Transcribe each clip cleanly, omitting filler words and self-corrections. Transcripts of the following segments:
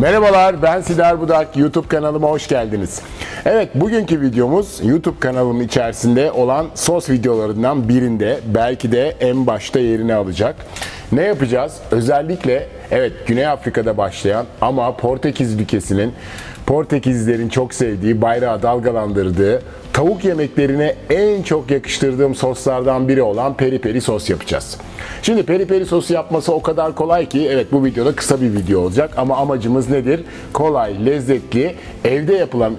Merhabalar, ben Sidar Budak, YouTube kanalıma hoş geldiniz. Evet, bugünkü videomuz YouTube kanalımın içerisinde olan sos videolarından birinde, belki de en başta yerini alacak. Ne yapacağız? Özellikle evet Güney Afrika'da başlayan ama Portekiz ülkesinin, Portekizlilerin çok sevdiği, bayrağı dalgalandırdığı, tavuk yemeklerine en çok yakıştırdığım soslardan biri olan peri peri sos yapacağız. Şimdi peri peri sosu yapması o kadar kolay ki, evet bu videoda kısa bir video olacak ama amacımız nedir? Kolay, lezzetli, evde yapılan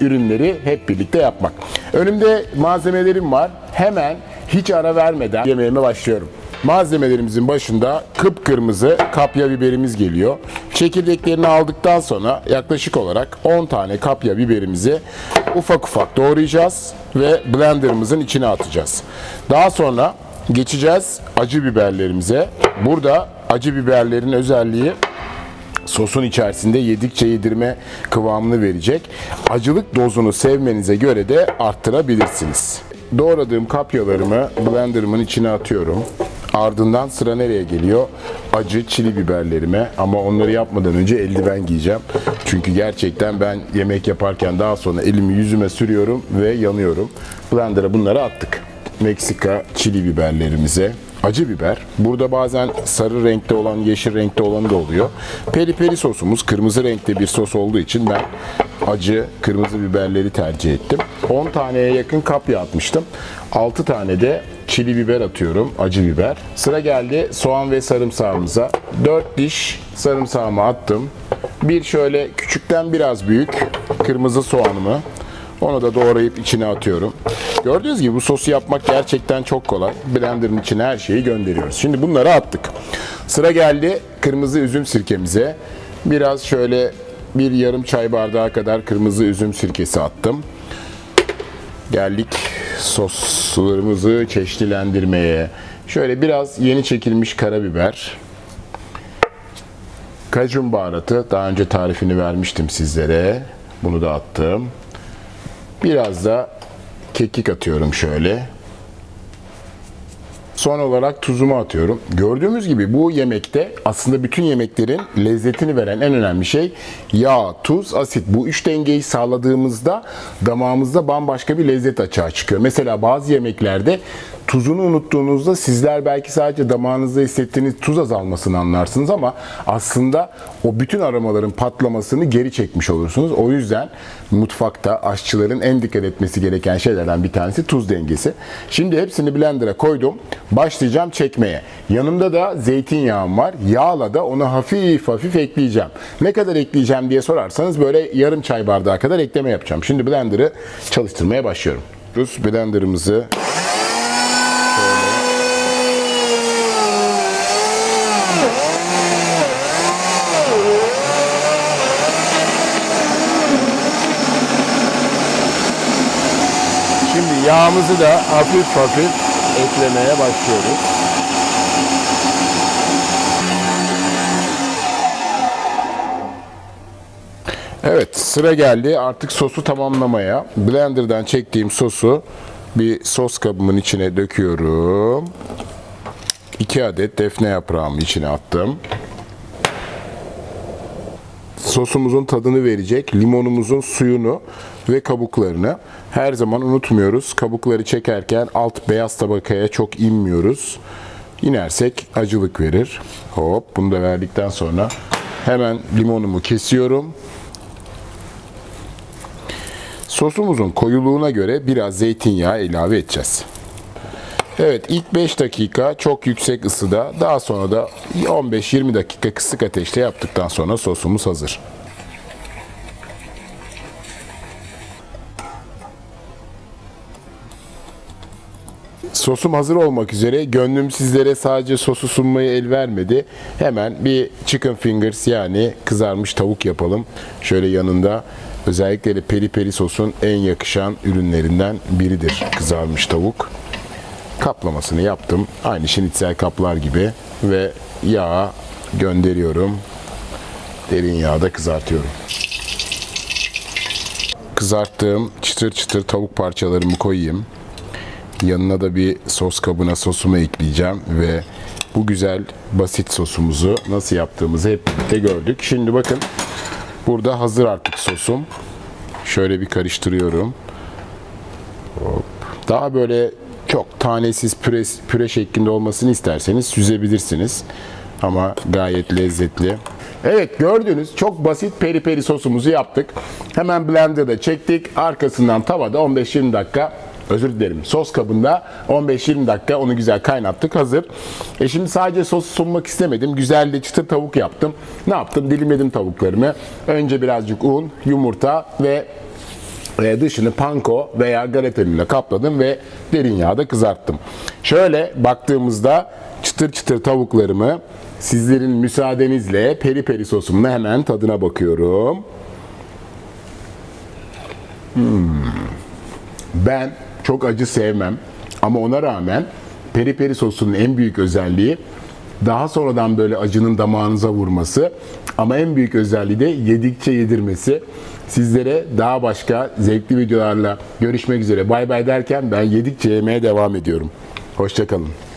ürünleri hep birlikte yapmak. Önümde malzemelerim var. Hemen hiç ara vermeden yemeğime başlıyorum. Malzemelerimizin başında kıpkırmızı kapya biberimiz geliyor. Çekirdeklerini aldıktan sonra yaklaşık olarak 10 tane kapya biberimizi ufak ufak doğrayacağız ve blenderımızın içine atacağız. Daha sonra geçeceğiz acı biberlerimize. Burada acı biberlerin özelliği sosun içerisinde yedikçe yedirme kıvamını verecek. Acılık dozunu sevmenize göre de arttırabilirsiniz. Doğradığım kapyalarımı blenderımın içine atıyorum. Ardından sıra nereye geliyor? Acı çili biberlerime, ama onları yapmadan önce eldiven giyeceğim. Çünkü gerçekten ben yemek yaparken daha sonra elimi yüzüme sürüyorum ve yanıyorum. Blender'a bunları attık. Meksika çili biberlerimize acı biber. Burada bazen sarı renkte olan, yeşil renkte olan da oluyor. Peri peri sosumuz kırmızı renkte bir sos olduğu için ben acı kırmızı biberleri tercih ettim. 10 taneye yakın kapya atmıştım. 6 tane de çili biber atıyorum, acı biber. Sıra geldi soğan ve sarımsağımıza. 4 diş sarımsağımı attım. Bir şöyle küçükten biraz büyük kırmızı soğanımı, onu da doğrayıp içine atıyorum. Gördüğünüz gibi bu sosu yapmak gerçekten çok kolay. Blender'ın içine her şeyi gönderiyoruz. Şimdi bunları attık. Sıra geldi kırmızı üzüm sirkemize. Biraz şöyle bir yarım çay bardağı kadar kırmızı üzüm sirkesi attım. Geldik soslarımızı çeşitlendirmeye. Şöyle biraz yeni çekilmiş karabiber. Cajun baharatı, daha önce tarifini vermiştim sizlere. Bunu da attım. Biraz da kekik atıyorum şöyle. Son olarak tuzumu atıyorum. Gördüğünüz gibi bu yemekte aslında bütün yemeklerin lezzetini veren en önemli şey yağ, tuz, asit. Bu üç dengeyi sağladığımızda damağımızda bambaşka bir lezzet açığa çıkıyor. Mesela bazı yemeklerde tuzunu unuttuğunuzda sizler belki sadece damağınızda hissettiğiniz tuz azalmasını anlarsınız ama aslında o bütün aromaların patlamasını geri çekmiş olursunuz. O yüzden mutfakta aşçıların en dikkat etmesi gereken şeylerden bir tanesi tuz dengesi. Şimdi hepsini blender'a koydum. Başlayacağım çekmeye. Yanımda da zeytinyağım var. Yağla da onu hafif hafif ekleyeceğim. Ne kadar ekleyeceğim diye sorarsanız böyle yarım çay bardağı kadar ekleme yapacağım. Şimdi blender'ı çalıştırmaya başlıyorum. Blender'ımızı şimdi yağımızı da hafif hafif eklemeye başlıyoruz. Evet, sıra geldi artık sosu tamamlamaya. Blender'dan çektiğim sosu bir sos kabımın içine döküyorum. 2 adet defne yaprağımı içine attım. Sosumuzun tadını verecek limonumuzun suyunu ve kabuklarını her zaman unutmuyoruz. Kabukları çekerken alt beyaz tabakaya çok inmiyoruz. İnersek acılık verir. Hop, bunu da verdikten sonra hemen limonumu kesiyorum. Sosumuzun koyuluğuna göre biraz zeytinyağı ilave edeceğiz. Evet, ilk 5 dakika çok yüksek ısıda, daha sonra da 15-20 dakika kısık ateşte yaptıktan sonra sosumuz hazır. Sosum hazır olmak üzere. Gönlüm sizlere sadece sosu sunmayı el vermedi. Hemen bir chicken fingers, yani kızarmış tavuk yapalım. Şöyle yanında özellikle de peri peri sosun en yakışan ürünlerinden biridir kızarmış tavuk. Kaplamasını yaptım. Aynı schnitzel kaplar gibi ve yağa gönderiyorum. Derin yağda kızartıyorum. Kızarttığım çıtır çıtır tavuk parçalarımı koyayım. Yanına da bir sos kabına sosumu ekleyeceğim ve bu güzel basit sosumuzu nasıl yaptığımızı hep birlikte gördük. Şimdi bakın Burada hazır artık sosum. Şöyle bir karıştırıyorum. Hop. Daha böyle çok tanesiz püre şeklinde olmasını isterseniz süzebilirsiniz. Ama gayet lezzetli. Evet, gördüğünüz çok basit peri peri sosumuzu yaptık. Hemen blenderda çektik. Arkasından tavada 15-20 dakika, özür dilerim, sos kabında 15-20 dakika onu güzel kaynattık. Hazır. Şimdi sadece sos sunmak istemedim. Güzel de çıtır tavuk yaptım. Ne yaptım? Dilimledim tavuklarımı. Önce birazcık un, yumurta ve dışını panko veya galeterimle kapladım ve derin yağda kızarttım. Şöyle baktığımızda çıtır çıtır tavuklarımı sizlerin müsaadenizle peri peri sosumla hemen tadına bakıyorum. Ben çok acı sevmem ama ona rağmen peri peri sosunun en büyük özelliği daha sonradan böyle acının damağınıza vurması ama en büyük özelliği de yedikçe yedirmesi. Sizlere daha başka zevkli videolarla görüşmek üzere. Bay bay derken ben yedikçe yemeye devam ediyorum. Hoşça kalın.